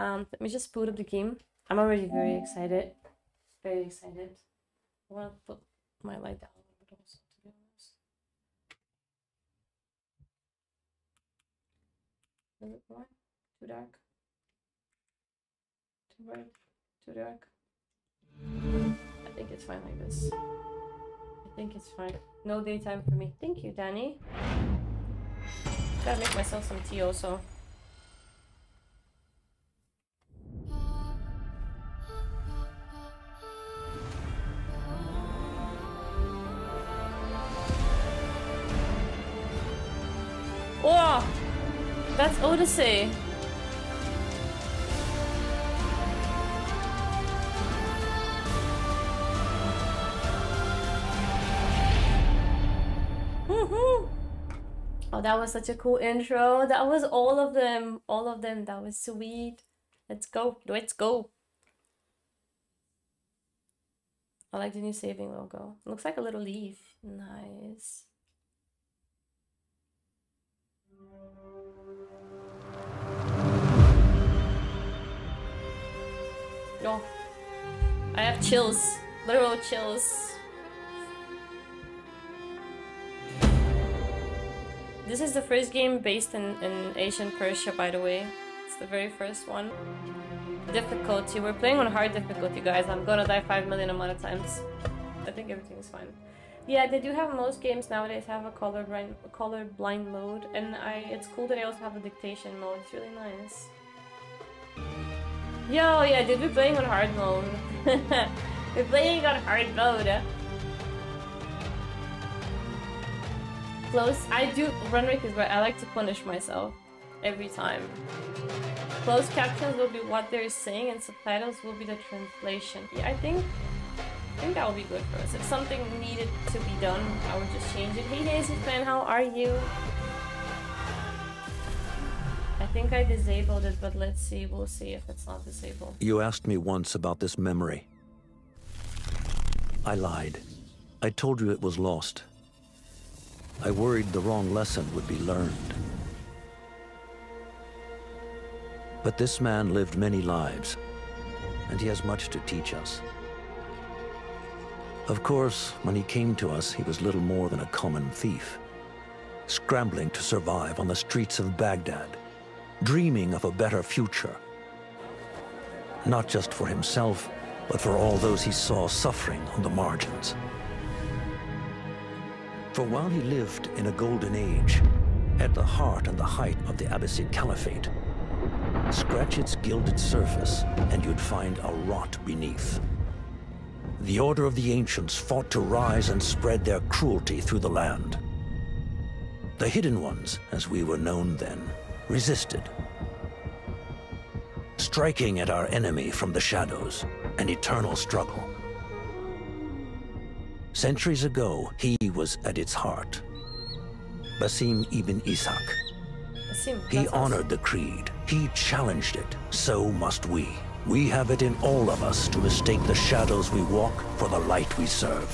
Let me just boot up the game. I'm already very excited. Very excited. I want to put my light down. Is it more? Too dark? Too bright? Too dark? I think it's fine like this. I think it's fine. No daytime for me. Thank you, Danny. Gotta make myself some tea also. Oh! That's Odyssey. Oh, that was such a cool intro. That was all of them. All of them. That was sweet. Let's go. Let's go. I like the new saving logo. It looks like a little leaf. Nice. Oh, I have chills, literal chills. This is the first game based in ancient Persia, by the way. It's the very first one. Difficulty, we're playing on hard difficulty, guys. I'm gonna die 5 million amount of times. I think everything's fine. Yeah, they do have most games nowadays have a colorblind mode, and it's cool that they also have a dictation mode. It's really nice. Yo, yeah, dude, we're playing on hard mode. We're playing on hard mode. Close. I do. Run rate is right. I like to punish myself every time. Closed captions will be what they're saying, and subtitles will be the translation. Yeah, I think that will be good for us. If something needed to be done, I would just change it. Hey, Daisy fan, how are you? I think I disabled it, but let's see, we'll see if it's not disabled. You asked me once about this memory. I lied. I told you it was lost. I worried the wrong lesson would be learned. But this man lived many lives, and he has much to teach us. Of course, when he came to us, he was little more than a common thief, scrambling to survive on the streets of Baghdad, dreaming of a better future, not just for himself, but for all those he saw suffering on the margins. For while he lived in a golden age, at the heart and the height of the Abbasid Caliphate, scratch its gilded surface and you'd find a rot beneath. The Order of the Ancients fought to rise and spread their cruelty through the land. The Hidden Ones, as we were known then, resisted, striking at our enemy from the shadows, an eternal struggle. Centuries ago, he was at its heart. Basim Ibn Ishaq. He honored the creed. He challenged it. So must we. We have it in all of us to mistake the shadows we walk for the light we serve.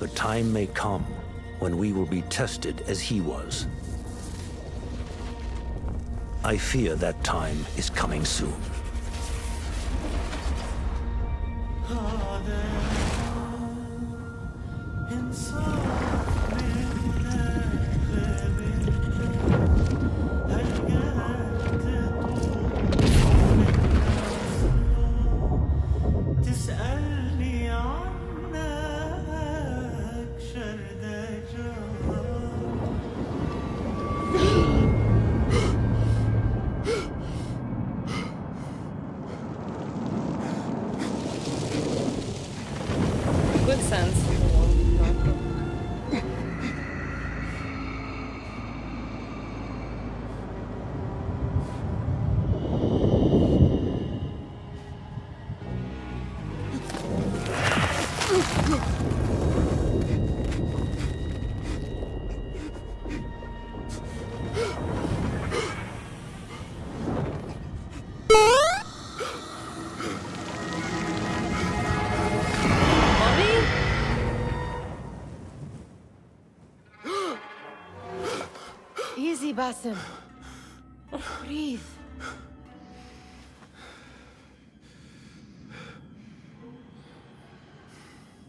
The time may come when we will be tested as he was. I fear that time is coming soon. Basim, breathe.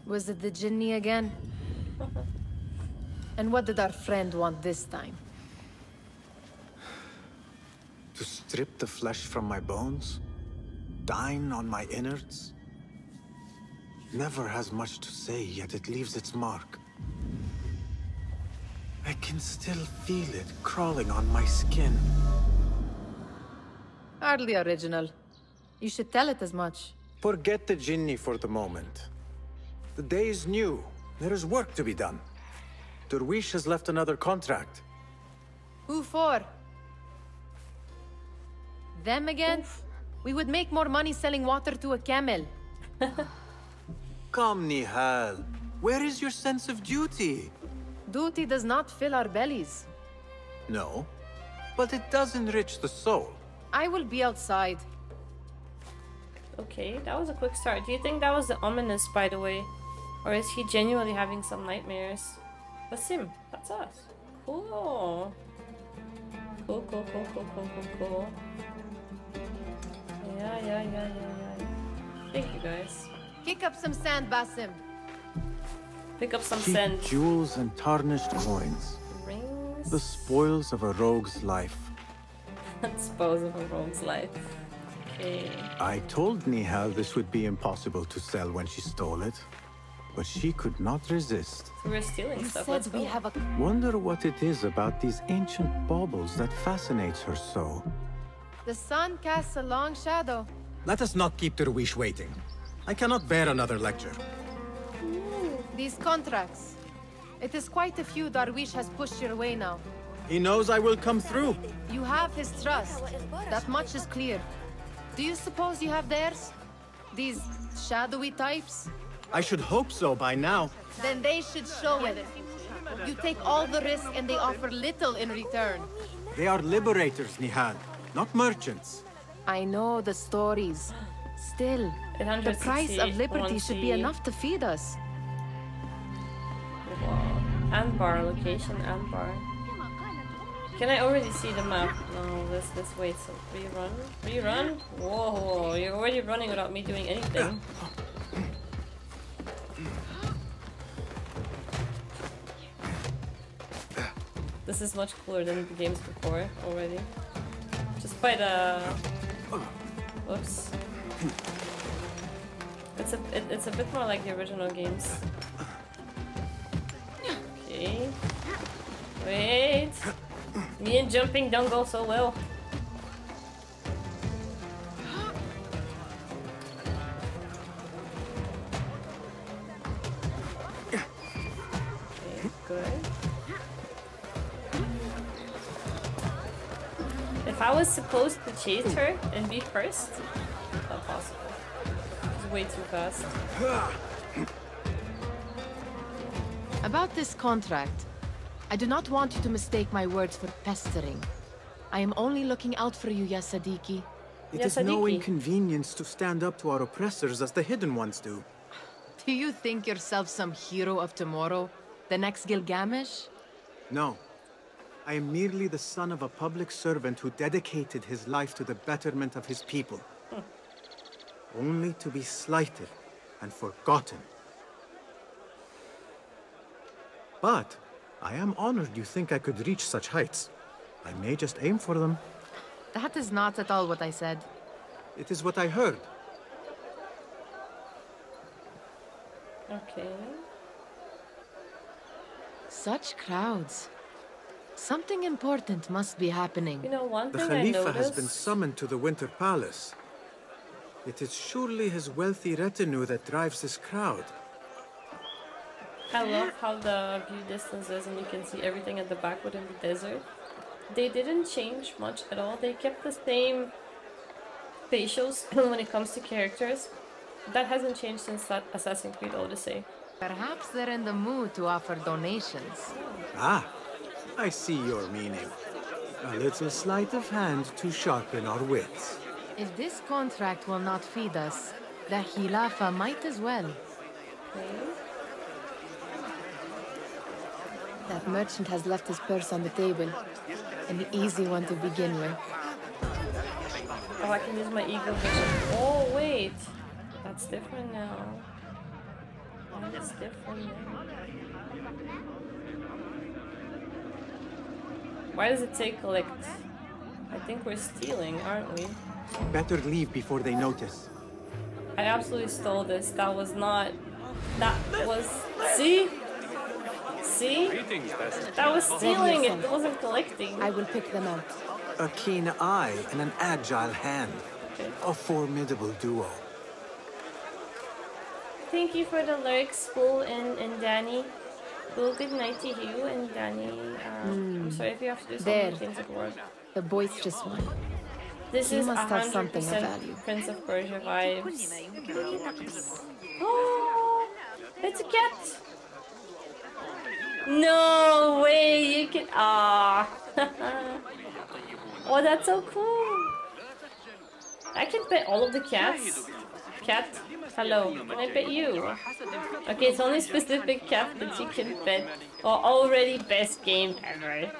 Was it the Jinni again? And what did our friend want this time? To strip the flesh from my bones? Dine on my innards? Never has much to say, yet it leaves its mark. I can still feel it crawling on my skin. Hardly original. You should tell it as much. Forget the Jinni for the moment. The day is new. There is work to be done. Derwish has left another contract. Who for? Them again? Oof. We would make more money selling water to a camel. Come, Nihal. Where is your sense of duty? Duty does not fill our bellies. No, but it does enrich the soul. I will be outside. Okay, that was a quick start. Do you think that was the ominous, by the way? Or is he genuinely having some nightmares? Basim, that's us. Cool. Cool. Yeah. Thank you, guys. Pick up some sand, Basim. Pick up some sand. Jewels and tarnished coins. Rings. The spoils of a rogue's life. Spoils of a rogue's life. Okay. I told Nihal this would be impossible to sell when she stole it, but she could not resist. We're stealing stuff. Let's go. Wonder what it is about these ancient baubles that fascinates her so. The sun casts a long shadow. Let us not keep Derwish waiting. I cannot bear another lecture. These contracts. It is quite a few Derwish has pushed your way now. He knows I will come through. You have his trust. That much is clear. Do you suppose you have theirs? These shadowy types? I should hope so by now. Then they should show it. You take all the risk and they offer little in return. They are liberators, Nihal, not merchants. I know the stories. Still, the price of liberty should be enough to feed us. Anbar, location Anbar. Can I already see the map? No, let's wait. So rerun? Whoa, you're already running without me doing anything. This is much cooler than the games before already. Just by the... Oops. It's a bit more like the original games. Okay. Wait. Me and jumping don't go so well. Okay, good. If I was supposed to chase her and be first, not possible. It's way too fast. About this contract. I do not want you to mistake my words for pestering. I am only looking out for you, Ya Sadiki. It is no inconvenience to stand up to our oppressors as the Hidden Ones do. Do you think yourself some hero of tomorrow? The next Gilgamesh? No. I am merely the son of a public servant who dedicated his life to the betterment of his people. Only to be slighted and forgotten. But... I am honored you think I could reach such heights. I may just aim for them. That is not at all what I said. It is what I heard. Okay. Such crowds. Something important must be happening. You know, one thing I noticed... The Khalifa has been summoned to the Winter Palace. It is surely his wealthy retinue that drives this crowd. I love how the view distance is and you can see everything at the back within the desert. They didn't change much at all. They kept the same facials when it comes to characters. That hasn't changed since that Assassin's Creed Odyssey. Perhaps they're in the mood to offer donations. Ah, I see your meaning. A little sleight of hand to sharpen our wits. If this contract will not feed us, the Khilafah might as well. Okay. That merchant has left his purse on the table. An easy one to begin with. Oh, I can use my eagle vision. Oh, wait. That's different now. It's different. Why does it say collect? I think we're stealing, aren't we? Better leave before they notice. I absolutely stole this. That was not... That was... See? See? That was stealing, it wasn't collecting. I will pick them up. A keen eye and an agile hand. Okay. A formidable duo. Thank you for the lyrics, Bull and Danny. Bull, good night to you and Danny. I'm sorry if you have to do some things at work. The boys just won. This is 100% Prince of Persia vibes. Oh, it's a cat! No way! You can. Ah! Oh, that's so cool! I can pet all of the cats. Cat, hello. Can I pet you? Okay, it's only specific cat that you can pet. Oh, already best game ever.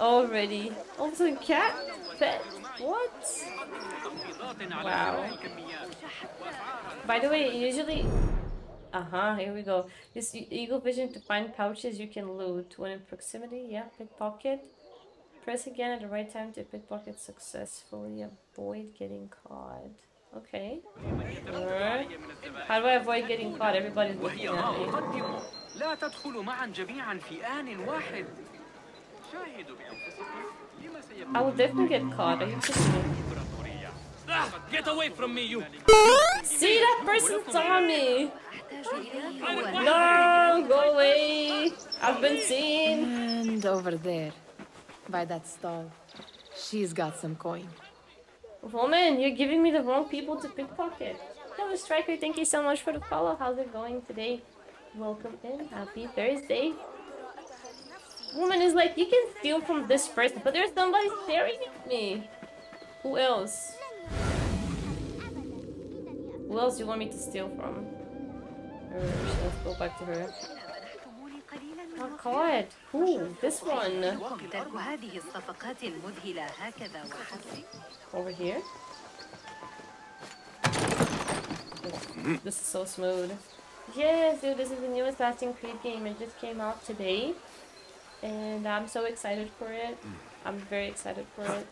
Already. Also, cat pet. What? Wow. By the way, usually. Here we go. This eagle vision to find pouches you can loot when in proximity. Yeah, pickpocket. Press again at the right time to pickpocket successfully. Avoid getting caught. Okay. Sure. How do I avoid getting caught? Everybody's looking at me. I will definitely get caught. Are you kidding me? Get away from me, you! See, that person saw me! No, go away! I've been seen! And over there, by that stall, she's got some coin. Woman, you're giving me the wrong people to pickpocket. Hello, Striker, thank you so much for the follow. How's it going today? Welcome in. Happy Thursday. Woman is like, you can steal from this person, but there's somebody staring at me. Who else? Who else do you want me to steal from? Let's go back to her. Oh god, who? This one? Over here? This is so smooth. Yes, dude, this is the newest Assassin's Creed game. It just came out today. And I'm so excited for it. I'm very excited for it.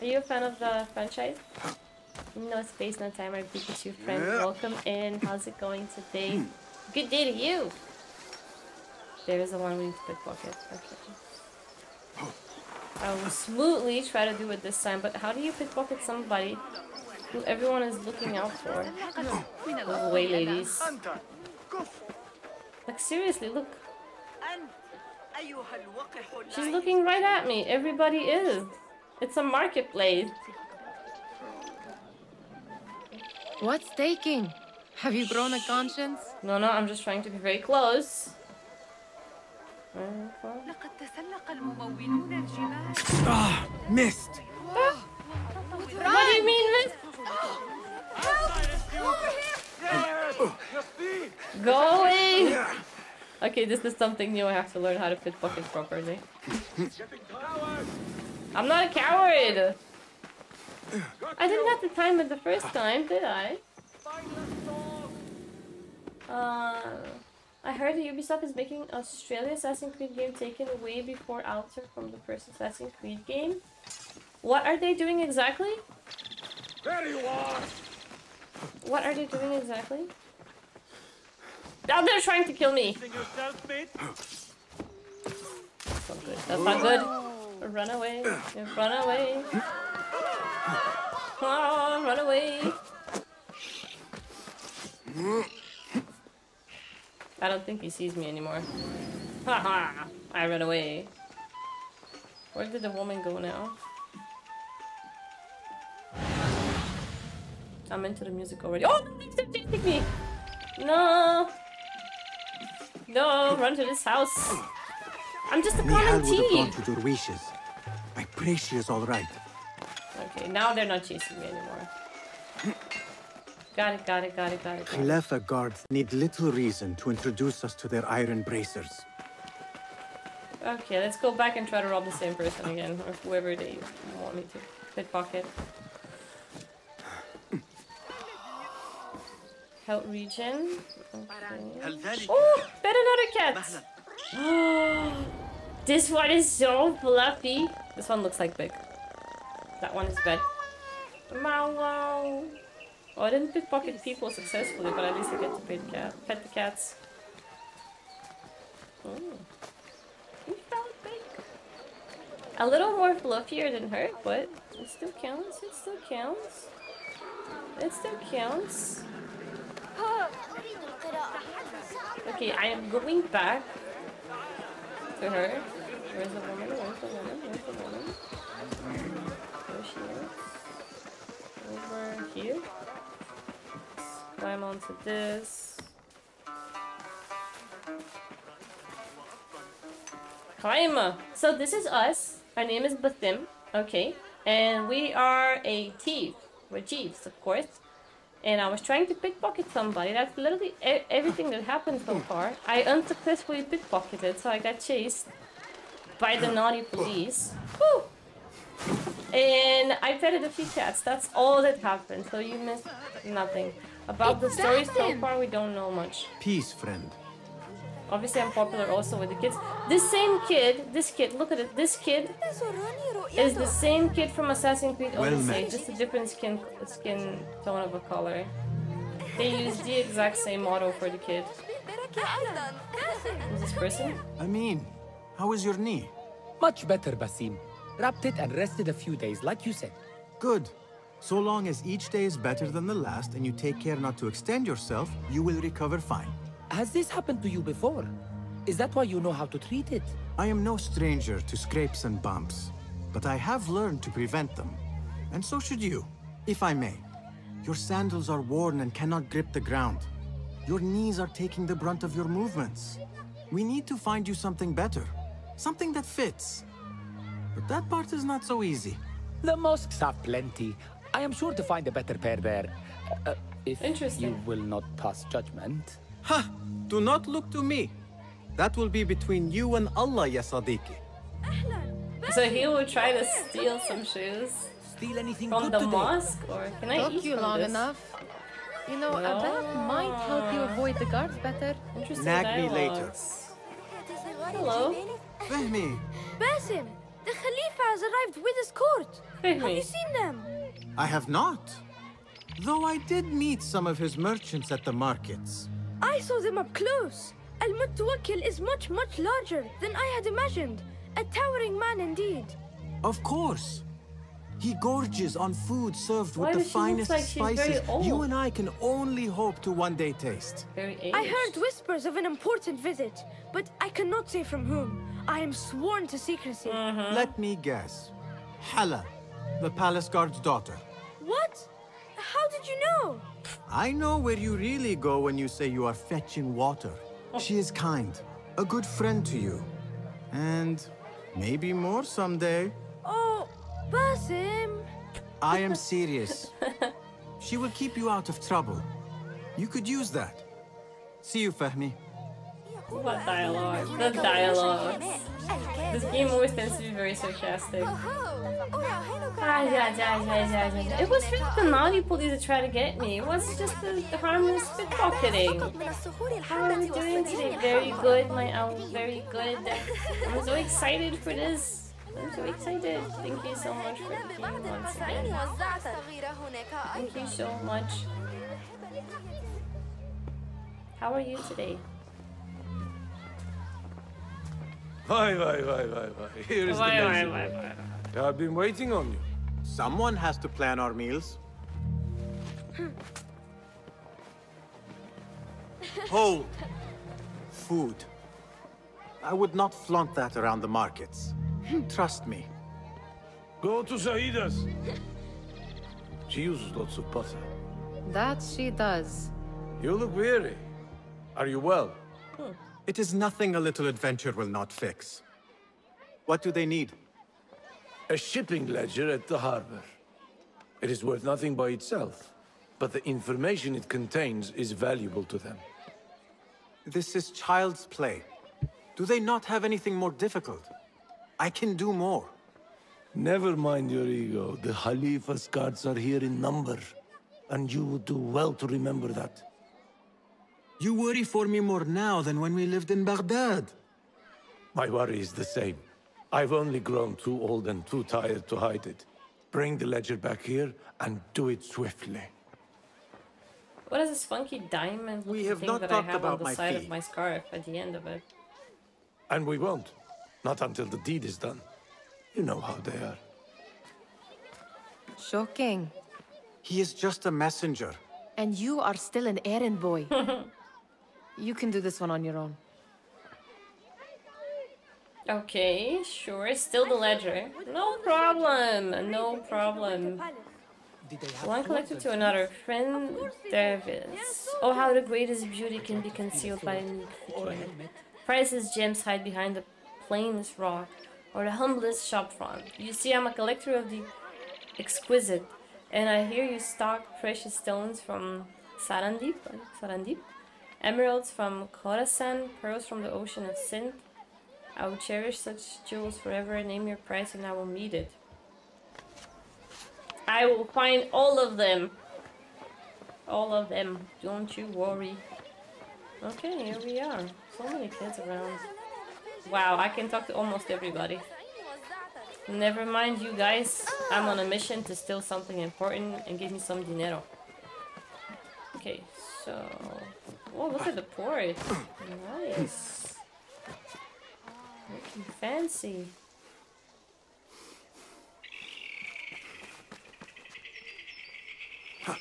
Are you a fan of the franchise? No space, no time, our Pikachu friend. Welcome in. How's it going today? Good day to you. There is the one we need to pickpocket. Okay. I will smoothly try to do it this time, but how do you pickpocket somebody who everyone is looking out for? Go away, ladies. Like, seriously, look. She's looking right at me. Everybody is. It's a marketplace. What's taking? Have you grown a conscience? No, I'm just trying to be very close. Missed. What do you mean, missed? Go away. Okay, this is something new. I have to learn how to pickpocket properly. I'm not a coward! I didn't have the time at the first time, did I? I heard that Ubisoft is making an Australian Assassin's Creed game taken away before Alter from the first Assassin's Creed game. What are they doing exactly? What are they doing exactly? Down there trying to kill me! That's not good. That's not good. Run away. Run away. Oh, run away. I don't think he sees me anymore. Haha! I ran away. Where did the woman go now? I'm into the music already. Oh! They're chasing me! No! No, run to this house. I'm just a common tea. Nihal would have gone to Derwishes. I pray she is all right. Okay, now they're not chasing me anymore. Got it. Khalifa guards need little reason to introduce us to their iron bracers. Okay, let's go back and try to rob the same person again, or whoever they want me to pickpocket. Health region. Okay. Oh, better not a cat. This one is so fluffy. This one looks like big. That one is bad. Wow. Oh, I didn't pickpocket people successfully, but at least I get to pet the cats. Oh. We found big. A little more fluffier than her, but it still counts. It still counts. It still counts. Okay, I am going back to her. Where's the woman? Where's the woman? Where's the woman? There she is. Over here. Climb onto this. Climb! So this is us. Our name is Basim. Okay. And we are a thief. We're thieves, of course. And I was trying to pickpocket somebody. That's literally everything that happened so far. I unsuccessfully pickpocketed, so I got chased by the naughty police. Woo! And I petted a few cats. That's all that happened. So you missed nothing. About the story so far, we don't know much. Peace, friend. Obviously, I'm popular also with the kids. This same kid, look at it. This kid is the same kid from Assassin's Creed Odyssey, just a different skin tone of a color. They use the exact same model for the kid. Who's this person? Amin, how is your knee? Much better, Basim. Wrapped it and rested a few days, like you said. Good. So long as each day is better than the last and you take care not to extend yourself, you will recover fine. Has this happened to you before? Is that why you know how to treat it? I am no stranger to scrapes and bumps, but I have learned to prevent them. And so should you, if I may. Your sandals are worn and cannot grip the ground. Your knees are taking the brunt of your movements. We need to find you something better, something that fits. But that part is not so easy. The mosques have plenty. I am sure to find a better pair there, if you will not pass judgment. Ha! Do not look to me. That will be between you and Allah, ya Sadiqi. So he will try to steal some shoes. Steal anything from the mosque, or can I eat you long enough? You know, Abba might help you avoid the guards better. Interesting. Nag me later. Hello. Fahmi. Basim, the Khalifa has arrived with his court. Have you seen them? I have not. Though I did meet some of his merchants at the markets. I saw them up close. Al-Mutawakkil is much, much larger than I had imagined. A towering man indeed. Of course. He gorges on food served with the finest spices you and I can only hope to one day taste. I heard whispers of an important visit, but I cannot say from whom. I am sworn to secrecy. Let me guess. Hala, the palace guard's daughter. What? How did you know? I know where you really go when you say you are fetching water. She is kind, a good friend to you. And maybe more someday. Oh, Basim! I am serious. She will keep you out of trouble. You could use that. See you, Fahmi. What dialogue? The dialogue. This game always tends to be very sarcastic. It was really the naughty police that tried to get me. It was just the harmless pickpocketing. How am I doing today? Very good, I'm very good. I'm so excited for this. I'm so excited. Thank you so much for the game once again. Thank you so much. How are you today? Here is the menu. I've been waiting on you. Someone has to plan our meals. Hold. Food. I would not flaunt that around the markets. Trust me. Go to Saida's. She uses lots of butter. That she does. You look weary. Are you well? It is nothing a little adventure will not fix. What do they need? A shipping ledger at the harbor. It is worth nothing by itself, but the information it contains is valuable to them. This is child's play. Do they not have anything more difficult? I can do more. Never mind your ego. The Khalifa's guards are here in number, and you would do well to remember that. You worry for me more now than when we lived in Baghdad. My worry is the same. I've only grown too old and too tired to hide it. Bring the ledger back here and do it swiftly. What is this funky diamond looking thing that I have on the side of my scarf at the end of it? And we won't. Not until the deed is done. You know how they are. Shocking. He is just a messenger. And you are still an errand boy. You can do this one on your own. Okay, sure. Still the ledger. No problem. No problem. One collector to another. Friend Derwish. Oh, how the greatest beauty can be concealed by priceless gems hide behind the plainest rock or the humblest shop front. You see, I'm a collector of the exquisite, and I hear you stock precious stones from Sarandip, emeralds from Khorasan, pearls from the ocean of Sindh. I will cherish such jewels forever. Name your price and I will meet it. I will find all of them. All of them. Don't you worry. Okay, here we are. So many kids around. Wow, I can talk to almost everybody. Never mind you guys. I'm on a mission to steal something important and give me some dinero. Okay, so... Oh, look at the port. Nice. Looking fancy. Oh. Okay.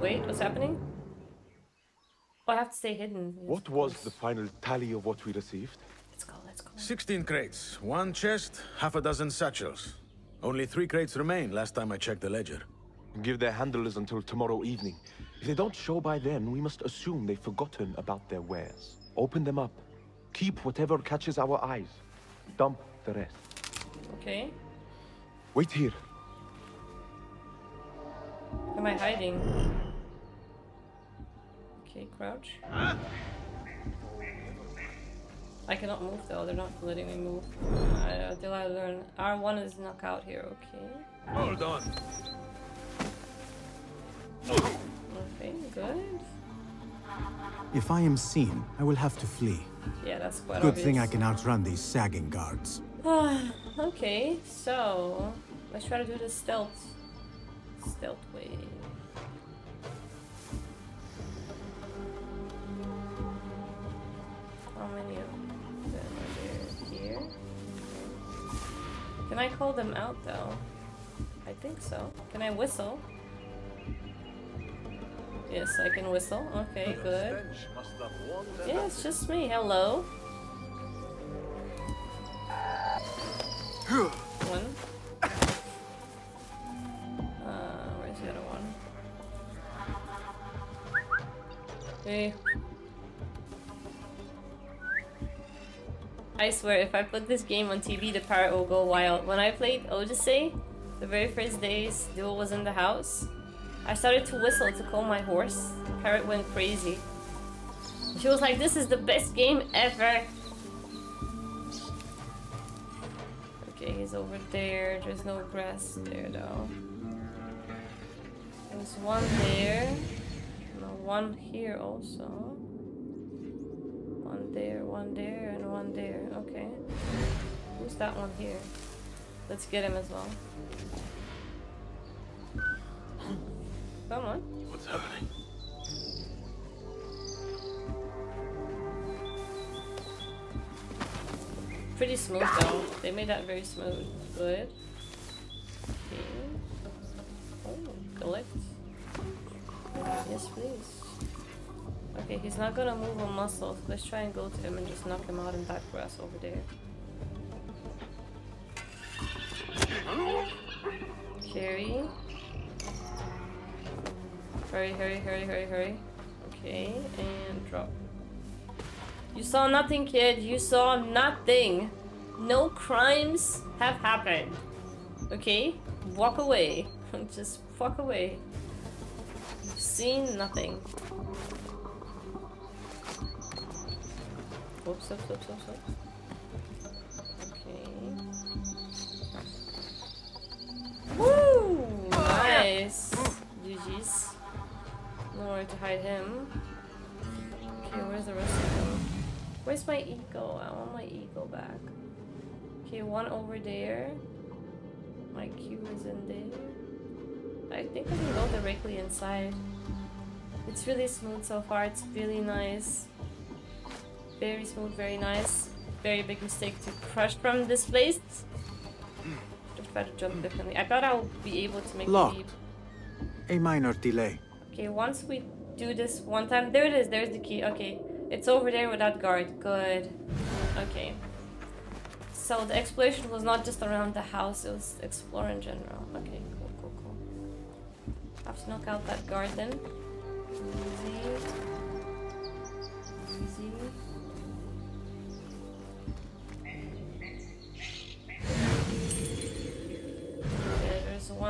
Wait, what's happening? Oh, I have to stay hidden. What was the final tally of what we received? Let's go, let's go. 16 crates, 1 chest, half a dozen satchels. Only 3 crates remain last time I checked the ledger. Give their handlers until tomorrow evening. If they don't show by then, we must assume they've forgotten about their wares. Open them up. Keep whatever catches our eyes. Dump the rest. Okay. Wait here. Am I hiding? Okay, crouch. Huh? I cannot move though, they're not letting me move. Until I learn. R1 is knockout here, okay. Hold on. Okay, good. If I am seen, I will have to flee. Yeah, that's quite obvious. Good thing I can outrun these sagging guards. Okay, so let's try to do this stealth way. How many of them are there here? Can I call them out though? I think so. Can I whistle? Yes, I can whistle. Okay, good. Yeah, it's just me. Hello. One. Where's the other one? Hey. I swear, if I put this game on TV, the parrot will go wild. When I played Odyssey, the very first days Duel was in the house, I started to whistle to call my horse. The parrot went crazy. She was like, "This is the best game ever." Okay, he's over there. There's no grass there though. There's one there. No, one here also. One there, and one there. Okay. Who's that one here? Let's get him as well. Come on. What's happening? Pretty smooth though. They made that very smooth. Good. Okay. Oh, collect. Yes, please. Okay, he's not gonna move a muscle. So let's try and go to him and just knock him out in that grass over there. Carry. Hurry, hurry, hurry, hurry, hurry. Okay, and drop. You saw nothing, kid. You saw nothing. No crimes have happened. Okay? Walk away. Just walk away. You've seen nothing. Oops, oops, oops, oops, oops. Okay. Woo! Nice. nowhere to hide him. Okay, where's the rest of them? Where's my eagle? I want my eagle back. Okay, one over there. My cube is in there. I think I can go directly inside. It's really smooth so far. It's really nice. Very smooth, very nice. Very big mistake to crush from this place. Just better jump differently. I thought I'll be able to make a leap. A minor delay. Okay, once we do this one time, there it is. There's the key. Okay, it's over there without guard. Good. Okay. So the exploration was not just around the house; it was explore in general. Okay, cool, cool, cool. I have to knock out that guard then. Easy. Easy.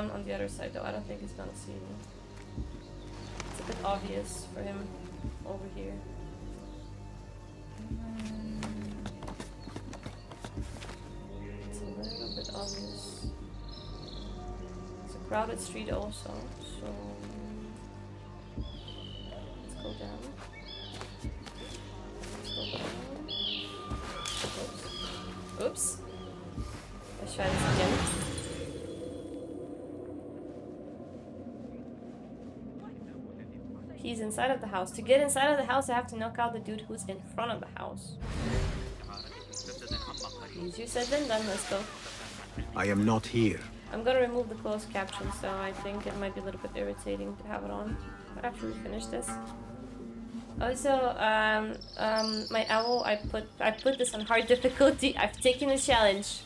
One on the other side though, I don't think he's gonna see me. It's a bit obvious for him over here. It's a little bit obvious. It's a crowded street also, so let's go down. Let's go down. Oops. Oops. Let's try this again. He's inside of the house. To get inside of the house, I have to knock out the dude who's in front of the house. Easier said than done, let's go. I am not here. I'm gonna remove the closed caption, so I think it might be a little bit irritating to have it on. But after we finish this. Also, my owl, I put this on hard difficulty. I've taken a challenge.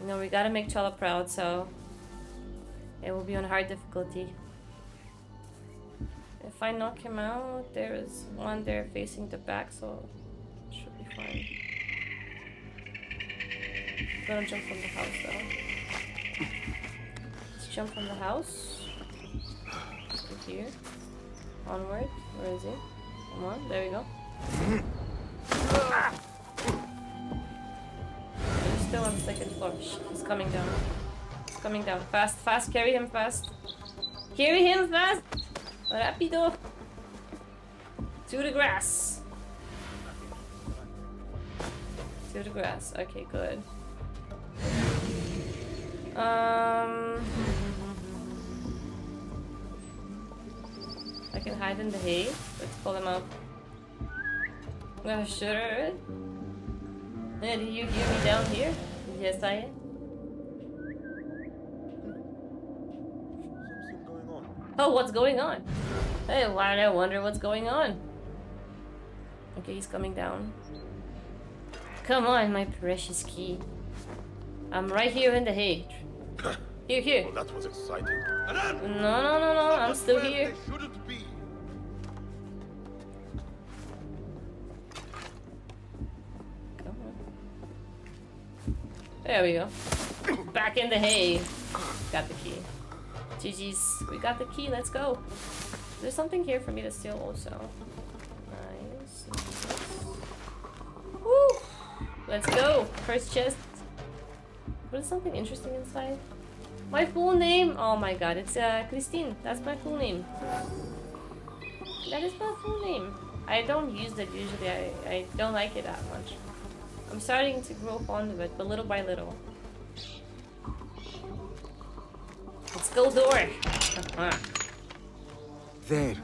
You know, we gotta make Chola proud, so it will be on hard difficulty. If I knock him out, there is one there facing the back, so it should be fine. I'm gonna jump from the house though. Let's jump from the house. Right here. Onward. Where is he? Come on, there we go. He's still on the second floor. He's coming down. He's coming down. Fast, fast, carry him fast. Carry him fast! Rapido! To the grass! To the grass. Okay, good. I can hide in the hay. Let's pull him up. I'm gonna shudder. Did you hear me down here? Yes, I am. Oh, what's going on? Hey, why did I wonder what's going on? Okay, he's coming down. Come on, my precious key. I'm right here in the hay. Here, here. Well, that was exciting. No, no, no, no, I'm still here. Come on. There we go. Back in the hay. Got the key. GG's, we got the key, let's go. There's something here for me to steal also. Nice. Woo! Let's go! First chest. What is something interesting inside? My full name! Oh my god, it's Christine. That's my full name. That is my full name. I don't use that usually, I don't like it that much. I'm starting to grow fond of it, but little by little. Let's go door. There.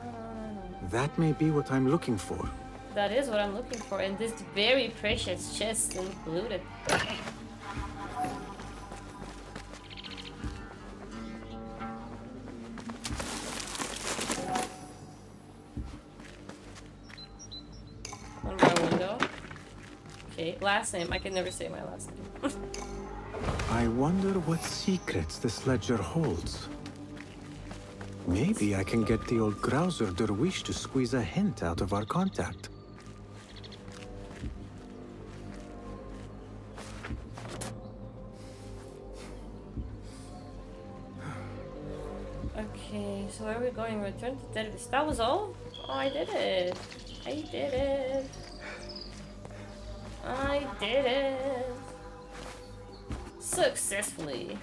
That may be what I'm looking for. That is what I'm looking for, and this very precious chest included. One more window. Okay, last name. I can never say my last name. I wonder what secrets this ledger holds. Maybe I can get the old grouser Derwish to squeeze a hint out of our contact. Okay, so where are we going? Return to Derwish. That was all? Oh, I did it. I did it. I did it. Successfully.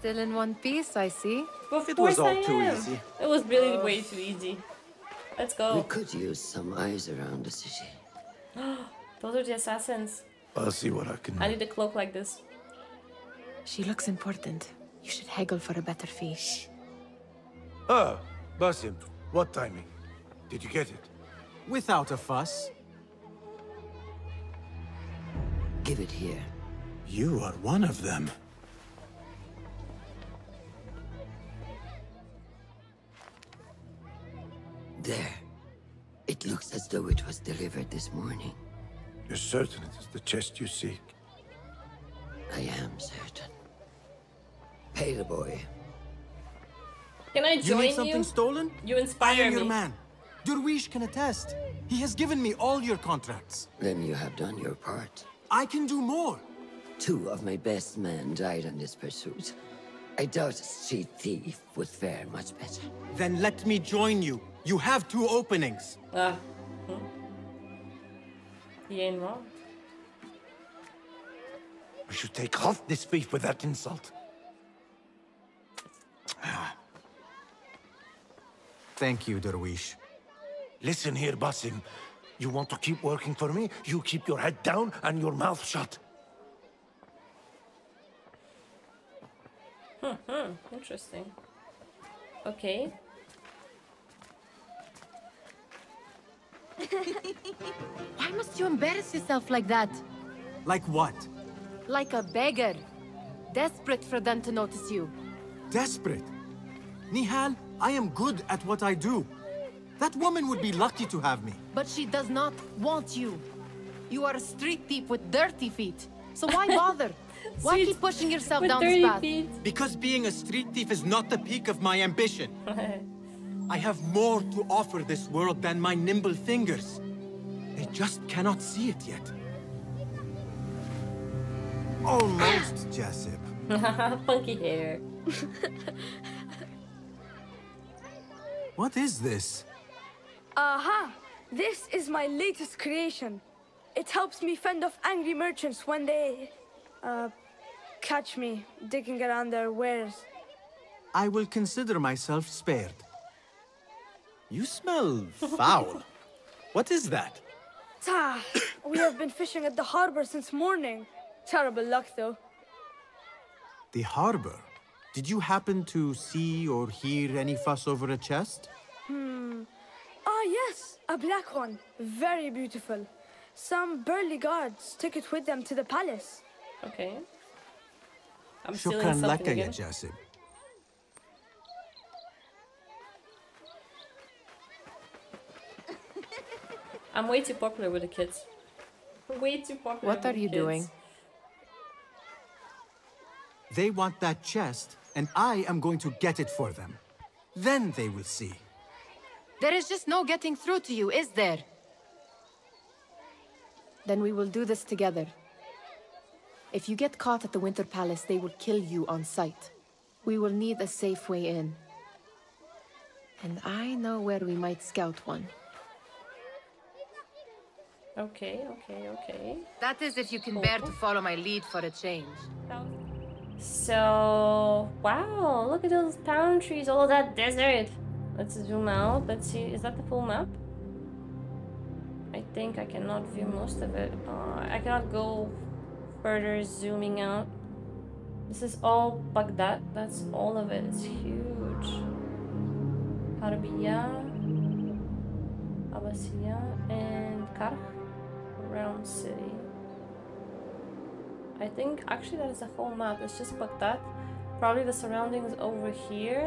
Still in one piece, I see. Well, it was all too easy. It was really way too easy. Let's go. We could use some eyes around the city. Those are the assassins. I'll see what I can do. I need a cloak like this. She looks important. You should haggle for a better fee. Oh, Basim, what timing? Did you get it? Without a fuss. Give it here. You are one of them. There. It looks as though it was delivered this morning. You're certain it is the chest you seek? I am certain. Pay the boy. Can I join you? You need something stolen? You inspire me. I am your man. Derwish can attest. He has given me all your contracts. Then you have done your part. I can do more. 2 of my best men died on this pursuit. I doubt a street thief would fare much better. Then let me join you. You have 2 openings. He ain't wrong. We should take off this thief with that insult. Thank you, Derwish. Listen here, Basim. You want to keep working for me? You keep your head down and your mouth shut. Interesting. Okay. Why must you embarrass yourself like that? Like what? Like a beggar. Desperate for them to notice you. Desperate? Nihal, I am good at what I do. That woman would be lucky to have me. But she does not want you. You are a street thief with dirty feet. So why bother? Why keep pushing yourself down this path? Because being a street thief is not the peak of my ambition. I have more to offer this world than my nimble fingers. They just cannot see it yet. Almost, Jasip. Funky hair. What is this? Aha! This is my latest creation. It helps me fend off angry merchants when they... catch me digging around their wares. I will consider myself spared. You smell foul. What is that? Ta! We have been fishing at the harbor since morning. Terrible luck, though. The harbor? Did you happen to see or hear any fuss over a chest? Ah, yes, a black one. Very beautiful. Some burly guards took it with them to the palace. Okay. I'm stealing something again. Jasib. I'm way too popular with the kids. Way too popular. What are you doing? They want that chest, and I am going to get it for them. Then they will see. There is just no getting through to you, is there? Then we will do this together. If you get caught at the Winter Palace, they will kill you on sight. We will need a safe way in. And I know where we might scout one. Okay, okay, okay. That is if you can bear to follow my lead for a change. So, wow, look at those palm trees, all that desert. Let's zoom out. Let's see, is that the full map? I think I cannot view most of it. I cannot go further zooming out. This is all Baghdad. That's all of it. It's huge. Harbiya, Abbasiya, and Karh. Round city. I think actually that is the whole map. It's just Baghdad. Probably the surroundings over here.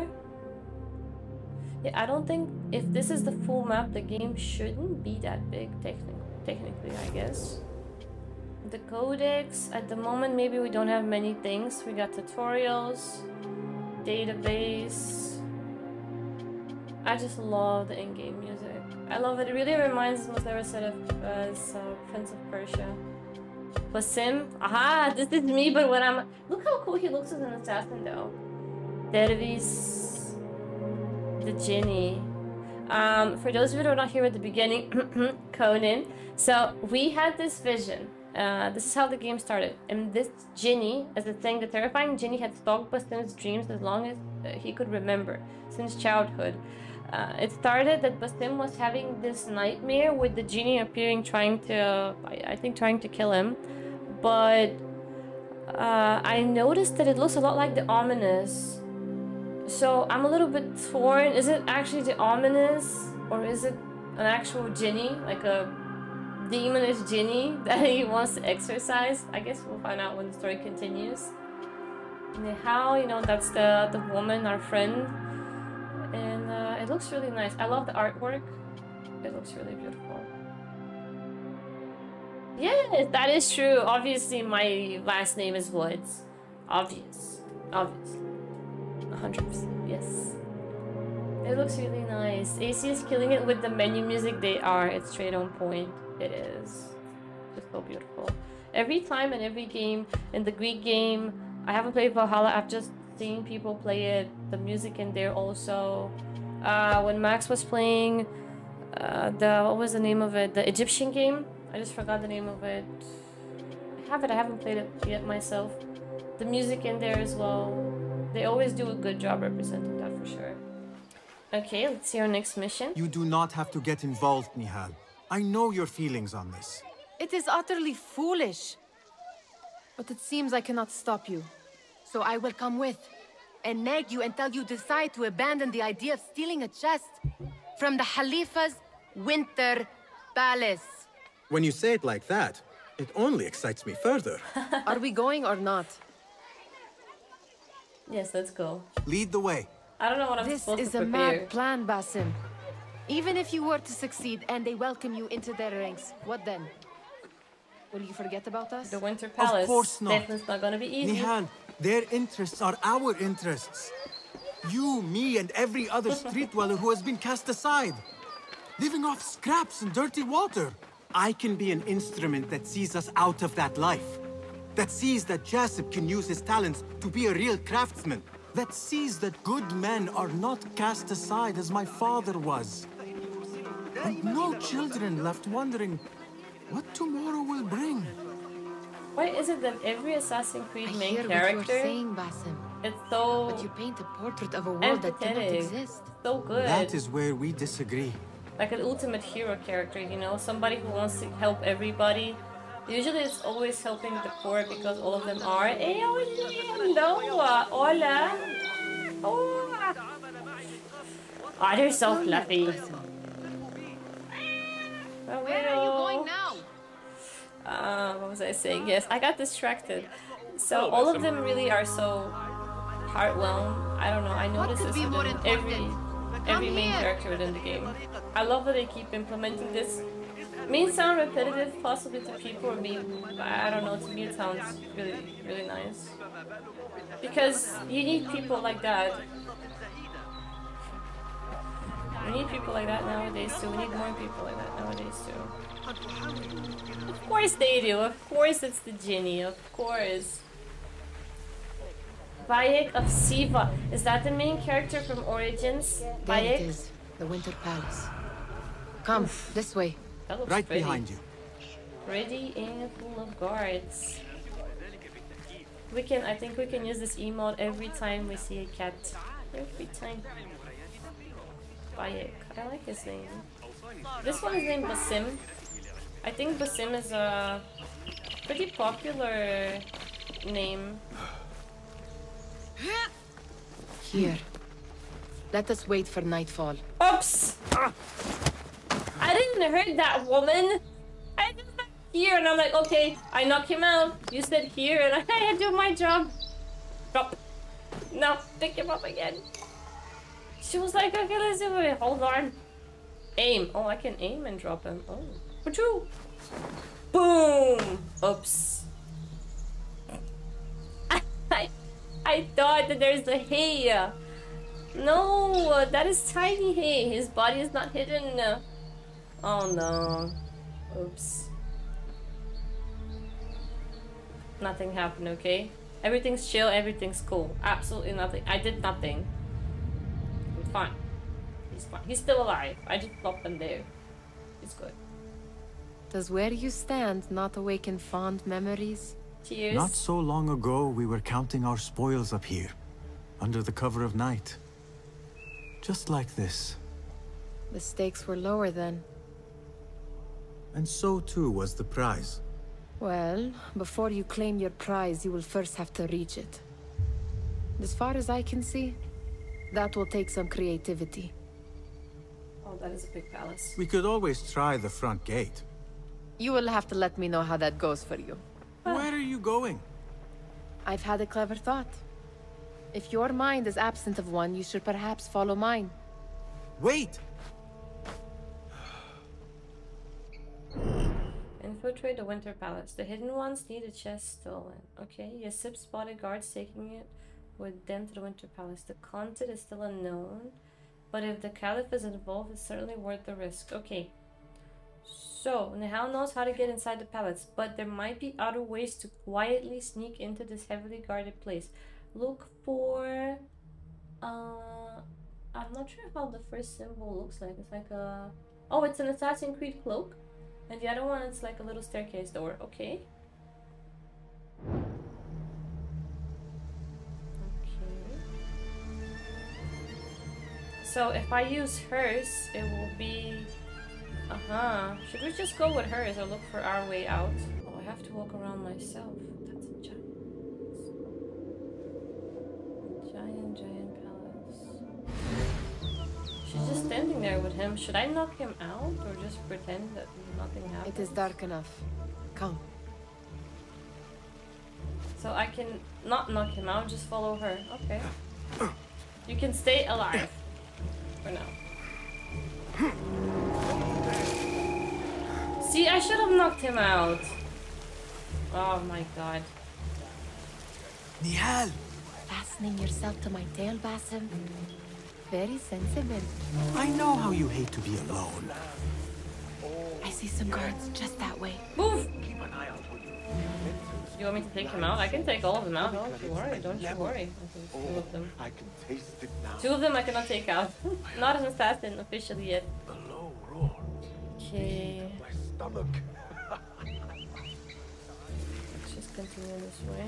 Yeah, I don't think if this is the full map, the game shouldn't be that big. Technically, I guess. The codex at the moment, maybe we don't have many things. We got tutorials, database. I just love the in-game music. I love it. It really reminds me of what I said as Prince of Persia. Basim, aha, this is me, but when I'm... Look how cool he looks as an assassin, though. Derwish, the Djinn. For those of you who are not here at the beginning, Conan. So we had this vision This is how the game started. And this Jinni, as a thing, the terrifying Jinni had stalked Basim's dreams as long as he could remember, since childhood. It started that Basim was having this nightmare with the Jinni appearing, trying to, I think, trying to kill him. But I noticed that it looks a lot like the Ominous. So I'm a little bit torn. Is it actually the Ominous, or is it an actual Jinni, like a demonish Jinni that he wants to exorcise? I guess we'll find out when the story continues. Nihal, you know, that's the woman, our friend. And it looks really nice. I love the artwork. It looks really beautiful. Yes, that is true. Obviously, my last name is Woods. Obvious. Obviously. 100%. Yes. It looks really nice. AC is killing it with the menu music. They are. It's straight on point. It is. It's so beautiful. Every time in every game, in the Greek game, I haven't played Valhalla. I've just seen people play it. The music in there also. When Max was playing what was the name of it? The Egyptian game. I just forgot the name of it. I have it. I haven't played it yet myself. The music in there as well. They always do a good job representing that for sure. Okay, let's see our next mission. You do not have to get involved, Nihal. I know your feelings on this. It is utterly foolish. But it seems I cannot stop you. So I will come with and nag you until you decide to abandon the idea of stealing a chest from the Khalifa's Winter Palace. When you say it like that, it only excites me further. Are we going or not? Yes, let's go. Lead the way. I don't know what I'm supposed to prepare. This is a mad plan, Basim. Even if you were to succeed and they welcome you into their ranks, what then? Will you forget about us? The Winter Palace. Of course not. Definitely not going to be easy. Nihal, their interests are our interests. You, me, and every other street dweller who has been cast aside. Living off scraps and dirty water. I can be an instrument that sees us out of that life. That sees that Jasip can use his talents to be a real craftsman. That sees that good men are not cast aside as my father was. And no children left wondering what tomorrow will bring. Why is it that every Assassin's Creed main character, it's so but you paint a portrait of a world that didn't exist. So good. That is where we disagree. Like an ultimate hero character, you know, somebody who wants to help everybody. Usually it's always helping the poor because all of them are. Hey, how are you doing? Hola. Oh. Oh, they're so fluffy. Where are you going now? What was I saying? Yes, I got distracted. So all of them really are so heartwhelmed. I don't know. I noticed this in every main character within the game. I love that they keep implementing this. May sound repetitive, possibly to people, or me, I don't know, to me it sounds really, really nice. Because you need people like that. We need people like that nowadays too, we need more people like that nowadays too. Of course they do, of course it's the Jinni, of course. Bayek of Siwa, is that the main character from Origins? Bayek? It is, the Winter Palace. Come, this way. Right pretty. Behind you. Ready and full of guards. I think we can use this emote every time we see a cat. Every time. Bayek. I like his name. This one is named Basim. I think Basim is a pretty popular name. Here. Let us wait for nightfall. Oops! Ah. I didn't hurt that woman. I just knocked here and I'm like, okay, I knock him out. You said here and I do my job. Drop. No, pick him up again. She was like, okay, let's do it. Hold on. Aim. Oh, I can aim and drop him. Oh. Patrol. Boom. Oops. I thought that there's a hay. No, that is tiny hay. His body is not hidden. Oh no. Oops. Nothing happened, okay? Everything's chill, everything's cool. Absolutely nothing. I did nothing. I'm fine. He's fine. He's still alive. I just plopped him there. He's good. Does where you stand not awaken fond memories? Cheers. Not so long ago, we were counting our spoils up here, under the cover of night. Just like this. The stakes were lower then. And so too was the prize. Well, before you claim your prize, you will first have to reach it. As far as I can see, that will take some creativity. Oh, that is a big palace. We could always try the front gate. You will have to let me know how that goes for you. Where are you going? I've had a clever thought. If your mind is absent of one, you should perhaps follow mine. Wait! Infiltrate the Winter Palace. The Hidden Ones need a chest stolen. Okay, Yasip spotted guards taking it with them to the Winter Palace. The content is still unknown, but if the Caliph is involved, it's certainly worth the risk. Okay. So, Nihal knows how to get inside the palace, but there might be other ways to quietly sneak into this heavily guarded place. Look for... I'm not sure how the first symbol looks like. It's like a... Oh, it's an Assassin's Creed cloak. And the other one, it's like a little staircase door. Okay. Okay. So, if I use hers, it will be... Should we just go with hers or look for our way out? Oh, I have to walk around myself. That's a giant, giant palace. She's just standing there with him. Should I knock him out or just pretend that nothing happened? It is dark enough. Come. So I can not knock him out, just follow her. Okay. You can stay alive for now. See, I should have knocked him out. Oh my god. Nihal! Fastening yourself to my tail, Basim. Very sensible. I know how you hate to be alone. I see some guards just that way. Move! Keep an eye out for you. You want me to take him out? I can take all of them out. Don't you worry, don't you worry. Two of them. I can taste it now. Two of them I cannot take out. Not an assassin officially yet. Okay. Look. Let's just continue this way.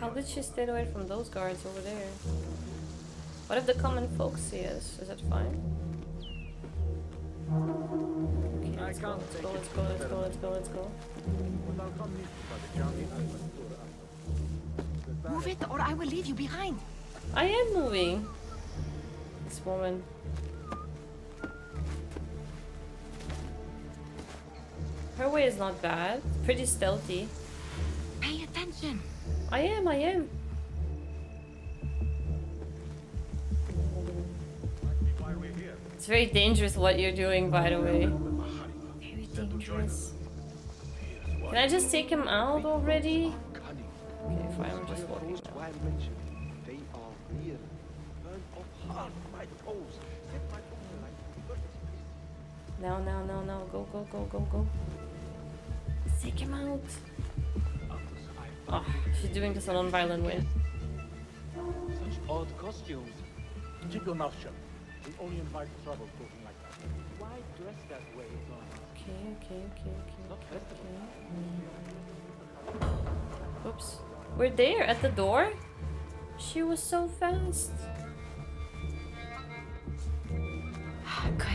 How did she stay away from those guards over there? What if the common folk see us? Is that fine? Let's go, let's go, let's go, let's go, let's go, let's go. Move it or I will leave you behind. I am moving. This woman. Her way is not bad. Pretty stealthy. Pay attention. I am. It's very dangerous what you're doing, by the way. Dangerous. Can I just take him out already? Okay, fine, I'm just walking now. No, no, no, no. Go, go, go, go, go. Take him out. Oh, she's doing this a non-violent way. Such odd costumes. Keep your mouth shut. We only invite trouble talking like that. Why dress that way? Okay. Oops. We're there at the door? She was so fast. Good.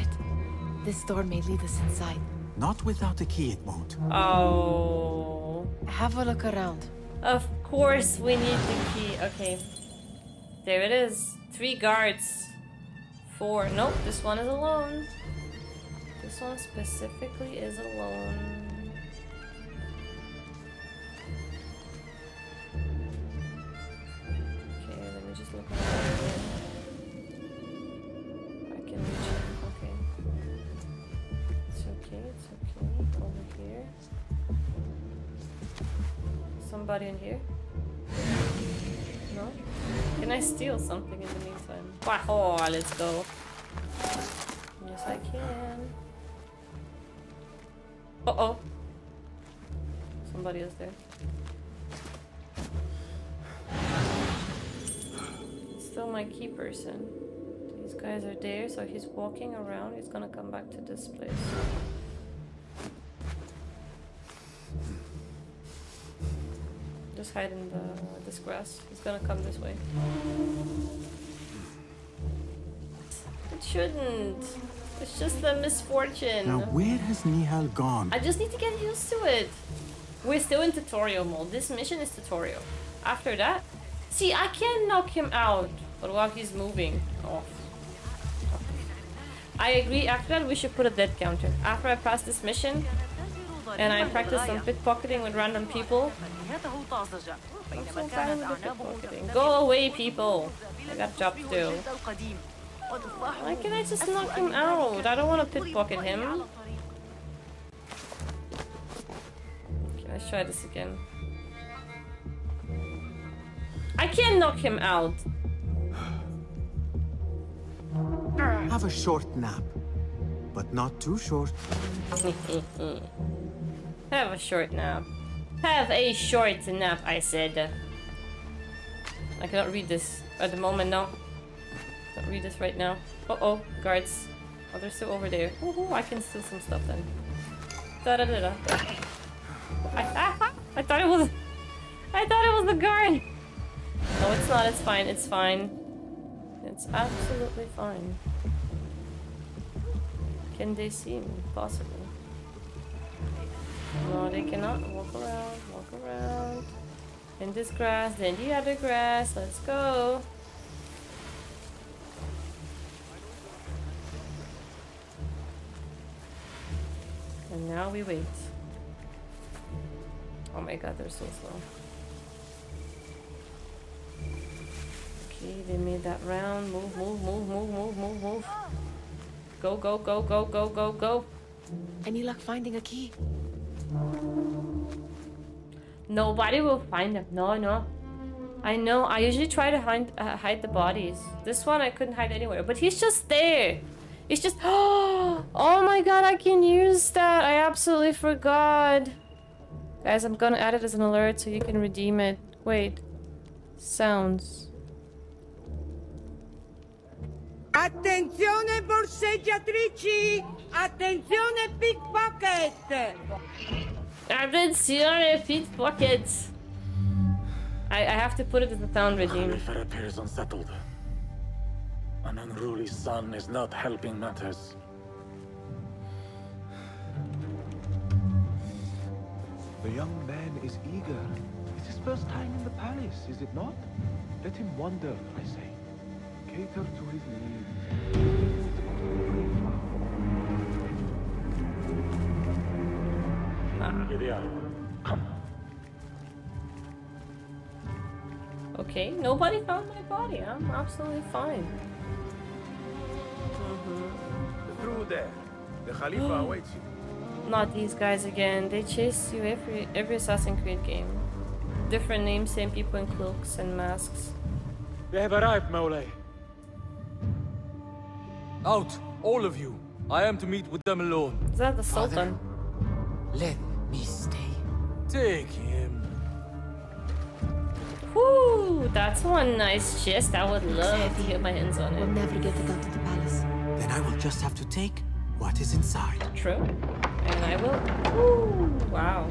This door may lead us inside. Not without a key, it won't. Oh. Have a look around. Of course we need the key. Okay. There it is. 3 guards. 4. Nope, this one is alone. This one specifically is alone. Okay, let me just look at it. I can reach it. Okay. It's okay, it's okay. Over here. Somebody in here? No? Can I steal something in the meantime? Oh, let's go. Yes, I can. Uh-oh. Somebody is there. It's still my key person. These guys are there, so he's walking around. He's gonna come back to this place. Just hide in this grass. He's gonna come this way. It shouldn't. It's just a misfortune. Now where has Nihal gone? I just need to get used to it. We're still in tutorial mode. This mission is tutorial. After that, see, I can knock him out, but while he's moving off. Oh. I agree. After that, we should put a death counter. After I pass this mission, and I practice some pickpocketing with random people. I'm so bad with pickpocketing. Go away, people. I got a job to do. Why can't I just knock him out? I don't want to pickpocket him. Okay, let's try this again. I can't knock him out. Have a short nap, but not too short. Have a short nap. Have a short nap, I said. I cannot read this at the moment, no. Don't read this right now. Uh-oh, guards. Oh, they're still over there. Oh, I can steal some stuff then. Da-da-da-da. I thought it was the guard! No, it's not. It's fine. It's fine. It's absolutely fine. Can they see me? Possibly. No, they cannot. Walk around. In this grass, then the other grass. Let's go. And now we wait. Oh my god, they're so slow. Okay, they made that round. Move. Go. Any luck finding a key? Nobody will find them. No. I know. I usually try to hide the bodies. This one I couldn't hide anywhere. But he's just there. It's just... Oh my god, I can use that! I absolutely forgot! Guys, I'm gonna add it as an alert so you can redeem it. Wait. Sounds. Attenzione borseggiatrici! Attenzione pickpocket! Attenzione pickpocket! I have to put it as a sound redeem. Khalifa appears unsettled. An unruly son is not helping matters. The young man is eager. It's his first time in the palace, is it not? Let him wander, I say. Cater to his needs. Here they are. Come. Okay, nobody found my body. I'm absolutely fine. Through there, the Khalifa awaits you. Not these guys again. They chase you every Assassin's Creed game. Different names, same people in cloaks and masks. They have arrived, Moulay. Out, all of you. I am to meet with them alone. Is that the Sultan? Father, let me stay. Take him. Whoo! That's one nice chest. I would love to get my hands on it. We'll never get to go to the palace. Then I will just have to take what is inside. True. And I will... Woo! Wow.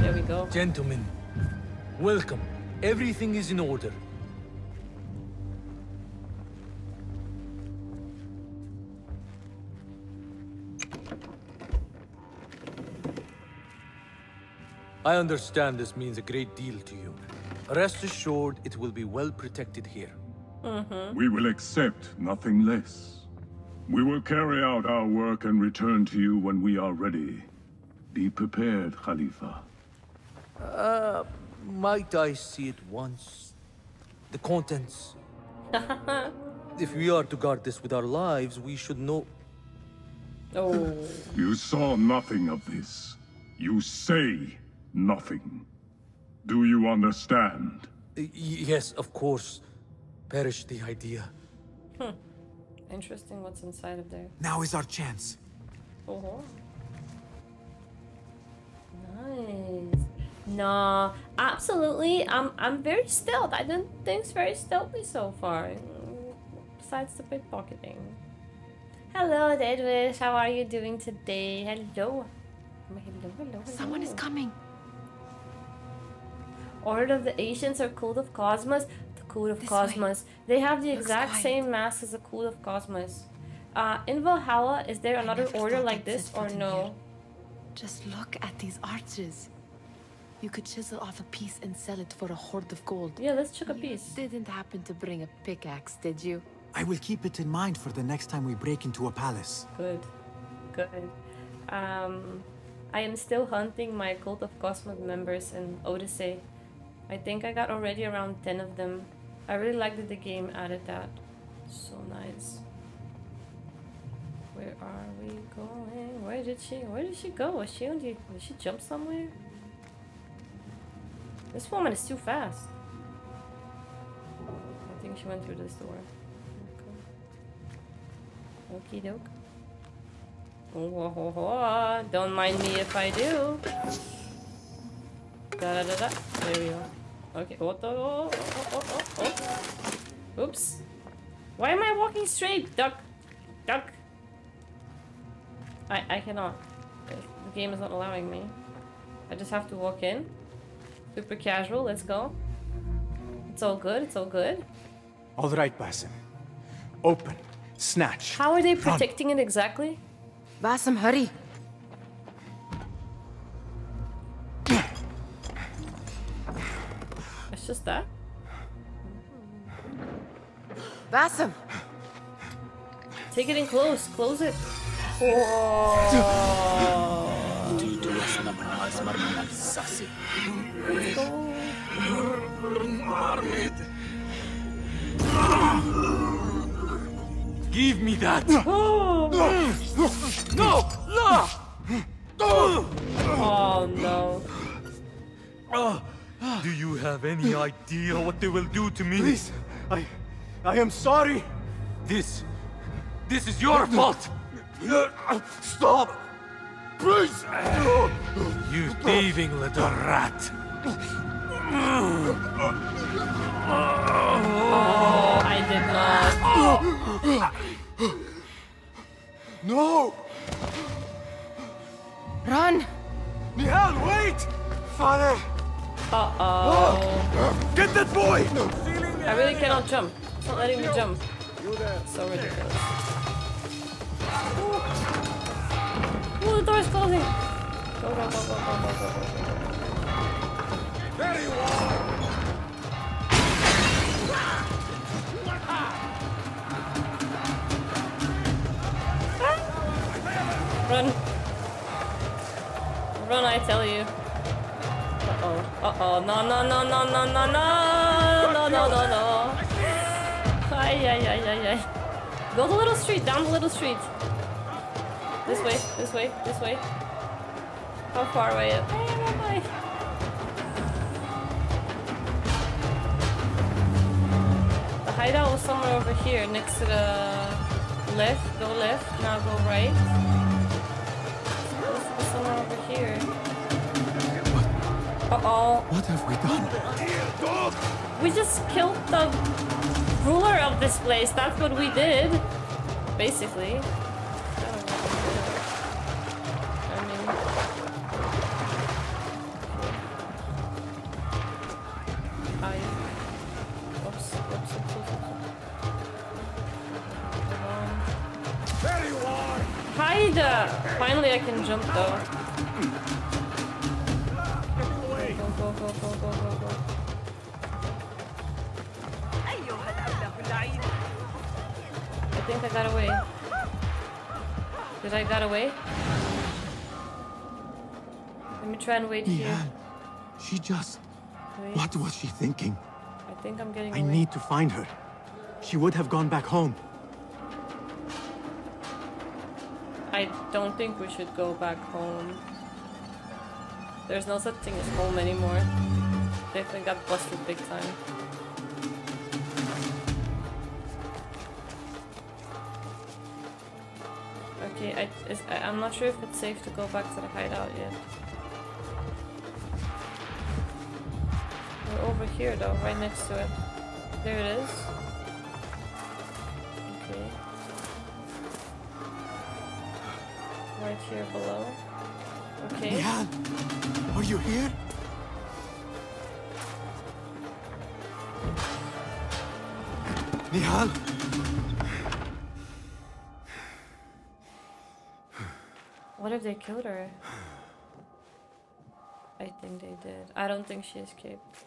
There we go. Gentlemen, welcome. Everything is in order. I understand this means a great deal to you. Rest assured, it will be well protected here. We will accept nothing less. We will carry out our work and return to you when we are ready. Be prepared, Khalifa. Might I see it once? The contents. If we are to guard this with our lives, we should know... Oh. You saw nothing of this. You say nothing. Do you understand? Yes, of course. Perish the idea. Interesting what's inside of there. Now is our chance. Nice. No, absolutely. I'm very stealth. I done things very stealthy so far. Besides the pickpocketing. Hello, Derwish. How are you doing today? Hello. Hello. Someone is coming. Order of the Ancients or Cult of Cosmos? The Cult of Cosmos. They have the exact same mask as the Cult of Cosmos. In Valhalla, is there another order like this or no? Just look at these arches. You could chisel off a piece and sell it for a hoard of gold. Yeah, let's check a piece. Didn't happen to bring a pickaxe, did you? I will keep it in mind for the next time we break into a palace. Good. Good. I am still hunting my Cult of Cosmos members in Odyssey. I think I got already around 10 of them. I really like that the game added that. So nice. Where are we going? Where did she go? Did she jump somewhere? This woman is too fast. I think she went through this door. Okay. Okie doke. Whoa, ho, ho. Don't mind me if I do. Da da da da. There we go. Okay. Oh, oh, oh, oh, oh. Oops. Why am I walking straight? Duck. Duck. I cannot. The game is not allowing me. I just have to walk in. Super casual, let's go. It's all good, it's all good. All right, Basim. Open. Snatch. How are they protecting it exactly? Basim, hurry. It's just that? Basim! Take it in close, close it. Whoa. Give me that. Oh. No, no. Oh no. Do you have any idea what they will do to me? Please, I am sorry. This is your fault. Stop! Please! You thieving little rat! Oh, I did not. No! Run! Nihal, wait! Father! Uh-oh. Get that boy! I really cannot jump. It's not letting me jump. So ridiculous. Oh, the door is closing! Go, go, go, go, go, go, go, go. There you are! Run! Run, I tell you. Uh-oh. Uh-oh. No, no, no, no, no, no, no! No, no, no, no! Ay, ay, ay, ay, ay. Go the little street, down the little street. This way, this way, this way. How far away is it? Hey, bye bye. The hideout was somewhere over here, next to the left. Go left, now go right. This is somewhere over here. Uh-oh. What have we done? We just killed the... ruler of this place, that's what we did. Basically. I mean... Oops, oops, oops, oops. There you are! Hide! Finally I can jump though. Go, go, go, go, go, go, go, go. I think I got away. Did I got away? Let me try and wait here. She just... Wait. What was she thinking? I think I'm getting away. I need to find her. She would have gone back home. I don't think we should go back home. There's no such thing as home anymore. Definitely got busted big time. I'm not sure if it's safe to go back to the hideout yet. We're over here though, right next to it. There it is. Okay. Right here below. Okay. Yeah. Are you here? Nihal? What if they killed her? I think they did. I don't think she escaped.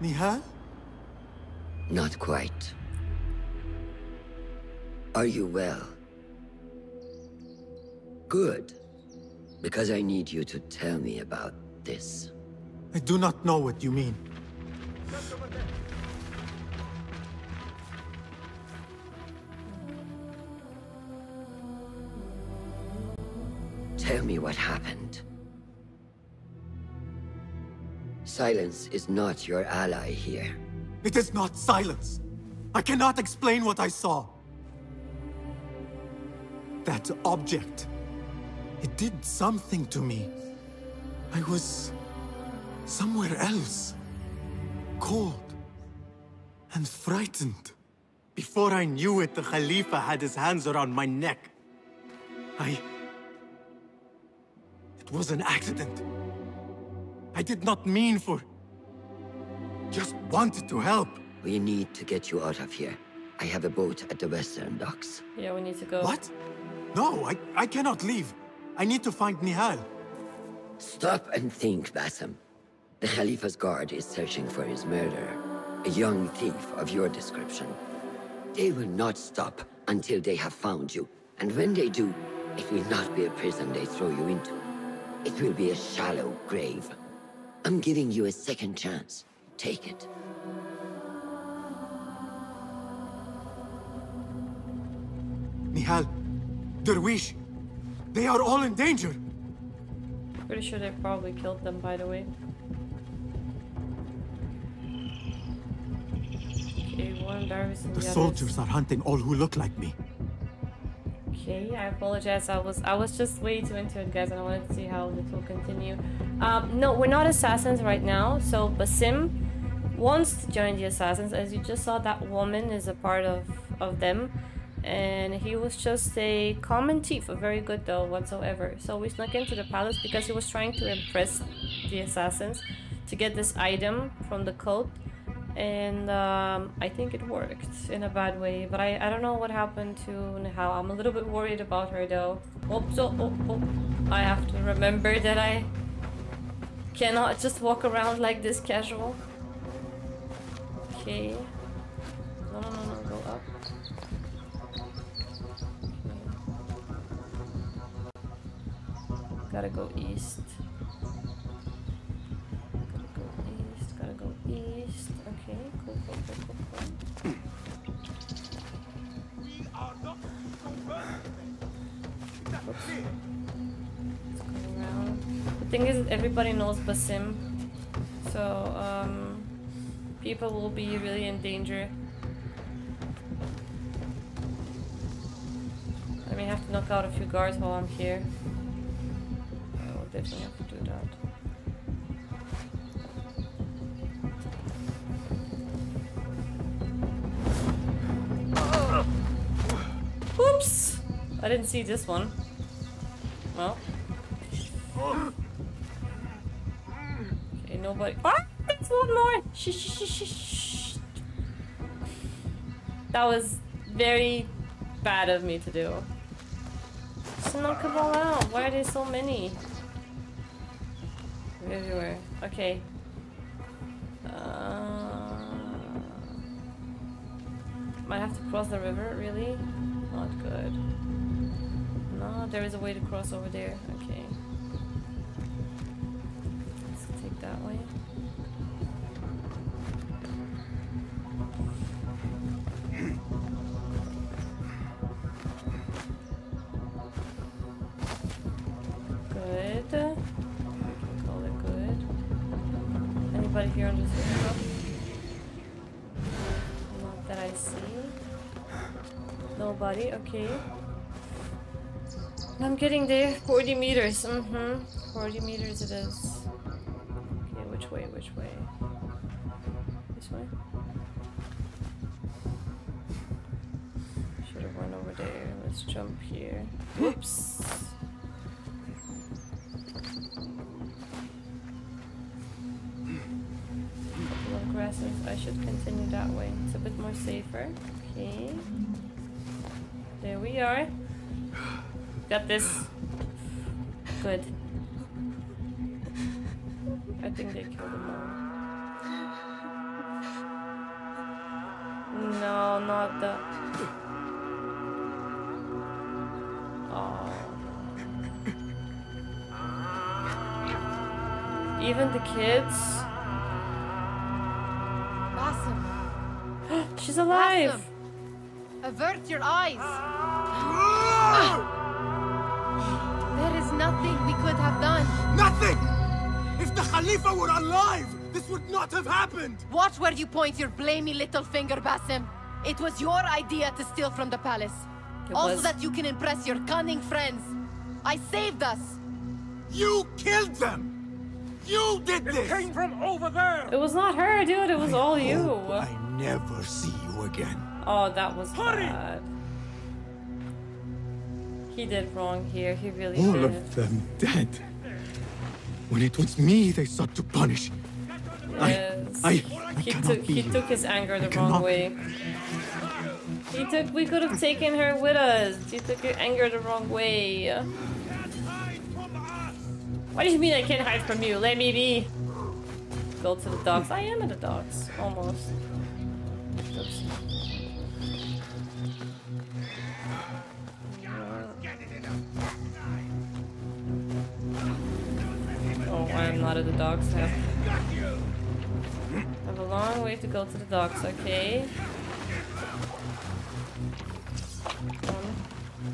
Nihal? Not quite. Are you well? Good. Because I need you to tell me about this. I do not know what you mean. Tell me what happened. Silence is not your ally here. It is not silence. I cannot explain what I saw. That object, it did something to me. I was somewhere else, cold and frightened. Before I knew it, the Khalifa had his hands around my neck. It was an accident. I did not mean for... just wanted to help. We need to get you out of here. I have a boat at the western docks. Yeah, we need to go. What? No, I cannot leave. I need to find Nihal. Stop and think, Basim. The Khalifa's guard is searching for his murderer. A young thief of your description. They will not stop until they have found you. And when they do, it will not be a prison they throw you into. It will be a shallow grave. I'm giving you a second chance. Take it. Nihal, Derwish, they are all in danger. Pretty sure they probably killed them, by the way. Okay, the soldiers are hunting all who look like me. Okay, I apologize. I was just way too into it, guys, and I wanted to see how this will continue. No, we're not assassins right now. So Basim wants to join the assassins, as you just saw. That woman is a part of them, and he was just a common thief, very good though whatsoever. So we snuck into the palace because he was trying to impress the assassins to get this item from the cult, and I think it worked in a bad way. But I don't know what happened to Nihal. I'm a little bit worried about her though. I have to remember that I cannot just walk around like this casual. Okay. No, go up. Okay. Gotta go east. Gotta go east. Okay, cool. We are not to burn. Thing is, everybody knows Basim, so people will be really in danger. I may have to knock out a few guards while I'm here. I will definitely have to do that. Oops! I didn't see this one. Well. Nobody. Ah, there's one more. Shh. That was very bad of me to do. Just knock them all out. Why are there so many? Everywhere. Okay. Might have to cross the river, really? Not good. No, there is a way to cross over there. Okay. Let's take that way. Good. We can call it good. Anybody here on this rooftop? Not that I see. Nobody, okay. I'm getting there. 40 meters. 40 meters it is. Okay, which way? Which way? This way? Should have run over there. Let's jump here. Whoops! Couple of grasses. I should continue that way. It's a bit more safer. Okay. There we are. Got this. Good. I think they killed them all. No, not the... Oh. Even the kids? Basim. She's alive! Basim. Avert your eyes! There is nothing we could have done. Nothing! If the Khalifa were alive, this would not have happened! Watch where you point your blamey little finger, Basim. It was your idea to steal from the palace. Also that you can impress your cunning friends. I saved us! You killed them! You did this! It came from over there! It was not her, dude. It was all you. I never see you again. Oh, that was bad. He did wrong here, he really did. All of them dead. When it was me they sought to punish. Yes. He took his anger the wrong way. We could have taken her with us. He took her anger the wrong way. What do you mean I can't hide from you? Let me be. Go to the docks. I am at the docks, almost. Oops. I'm not at the docks. I have a long way to go to the docks, okay?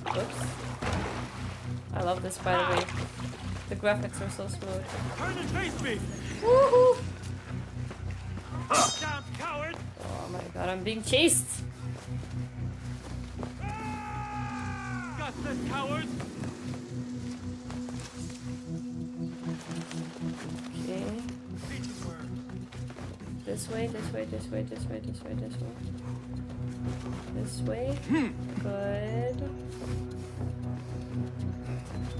Oops. I love this, by the way. The graphics are so smooth. Turn and face me! Woohoo! Oh my god, I'm being chased! Got this, coward! Okay. This way, this way, this way, this way, this way, this way. This way. Good.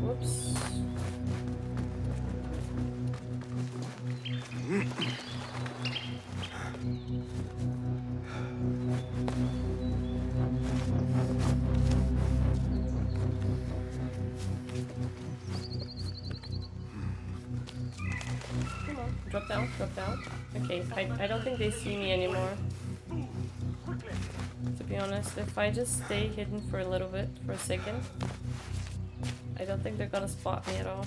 Whoops. Drop down, drop down. Okay, I don't think they see me anymore. To be honest, if I just stay hidden for a little bit, for a second, I don't think they're gonna spot me at all.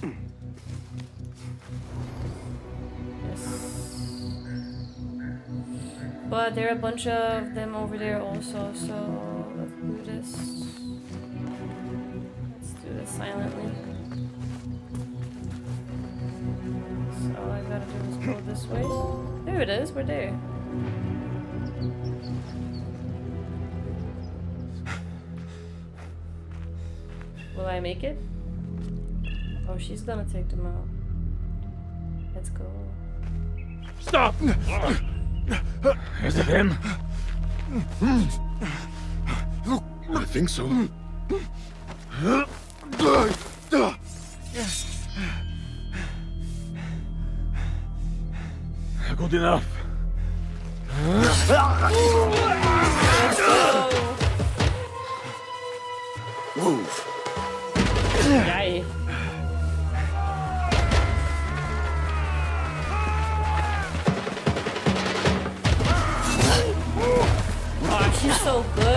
Yes. But there are a bunch of them over there also, so let's do this. Let's do this silently. All I gotta do is go this way. There it is, we're there. Will I make it? Oh, she's gonna take them out. Let's go. Stop! Is it him? I think so. Good enough. Move. you so good.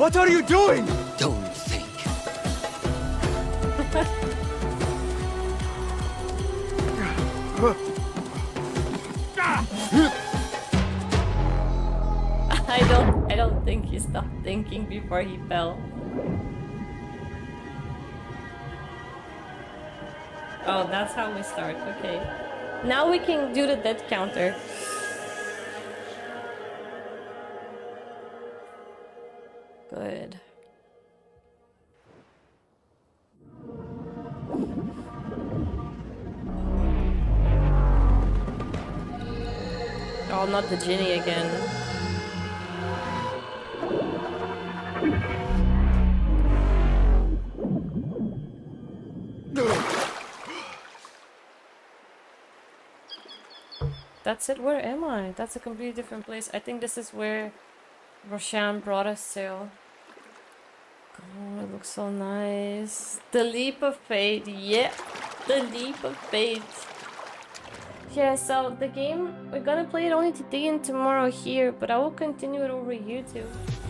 What are you doing? Don't think. I don't think he stopped thinking before he fell. Oh, that's how we start. Okay. Now we can do the death counter. Good. Oh, not the Ginny again. That's it. Where am I? That's a completely different place. I think this is where Roshan brought us to. Oh, it looks so nice. The leap of faith. Yeah, the leap of faith. Yeah, so the game, we're gonna play it only today and tomorrow here, but I will continue it over YouTube.